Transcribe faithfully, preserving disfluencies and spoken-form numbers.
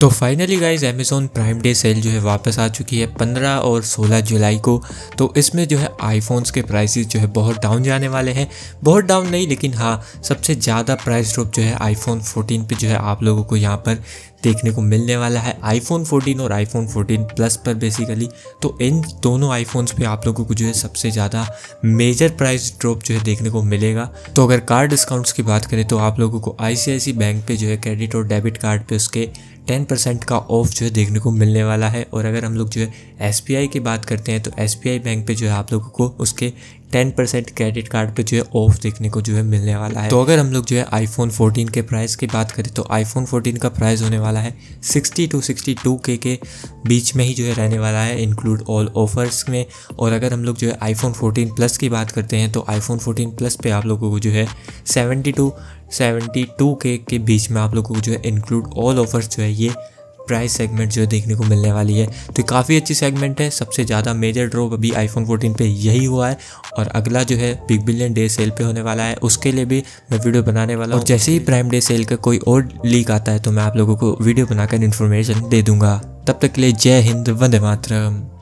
तो finally guys Amazon Prime Day sale जो है वापस आ चुकी है पंद्रह और सोलह जुलाई को। तो इसमें जो है आईफोन्स के प्राइसेस जो है बहुत डाउन जाने वाले हैं, बहुत डाउन नहीं लेकिन हाँ सबसे ज़्यादा प्राइस ड्रॉप जो है आईफोन चौदह पे जो है आप लोगों को यहाँ पर देखने को मिलने वाला है, आईफोन चौदह और आईफोन चौदह प्लस पर बेसिकली। तो इन दोनों आईफोन्स पे आप लोगों को जो है सबसे ज़्यादा मेजर प्राइस ड्रॉप जो है देखने को मिलेगा। तो अगर कार्ड डिस्काउंट्स की बात करें तो आप लोगों को आईसीआईसीआई बैंक पे जो है क्रेडिट और डेबिट कार्ड पे उसके दस परसेंट का ऑफ जो है देखने को मिलने वाला है। और अगर हम लोग जो है एसबीआई की बात करते हैं तो एसबीआई बैंक पे जो है आप लोगों को उसके दस परसेंट क्रेडिट कार्ड पे जो है ऑफ देखने को जो है मिलने वाला है। तो अगर हम लोग जो है आईफोन चौदह के प्राइस की बात करें तो आईफोन चौदह का प्राइस होने वाला है साठ टू बासठ के के बीच में ही जो है रहने वाला है इंक्लूड ऑल ऑफर्स में। और अगर हम लोग जो है आईफोन चौदह प्लस की बात करते हैं तो आईफोन चौदह प्लस पे आप लोगों को जो है बहत्तर बहत्तर के के बीच में आप लोगों को जो है इंक्लूड ऑल ऑफर्स जो है ये प्राइस सेगमेंट जो है देखने को मिलने वाली है। तो काफ़ी अच्छी सेगमेंट है, सबसे ज़्यादा मेजर ड्रॉप अभी आईफोन चौदह पे यही हुआ है। और अगला जो है बिग बिलियन डे सेल पे होने वाला है, उसके लिए भी मैं वीडियो बनाने वाला हूँ। जैसे ही प्राइम डे सेल का कोई और लीक आता है तो मैं आप लोगों को वीडियो बनाकर इन्फॉर्मेशन दे दूँगा। तब तक के लिए जय हिंद, वंदे मातरम।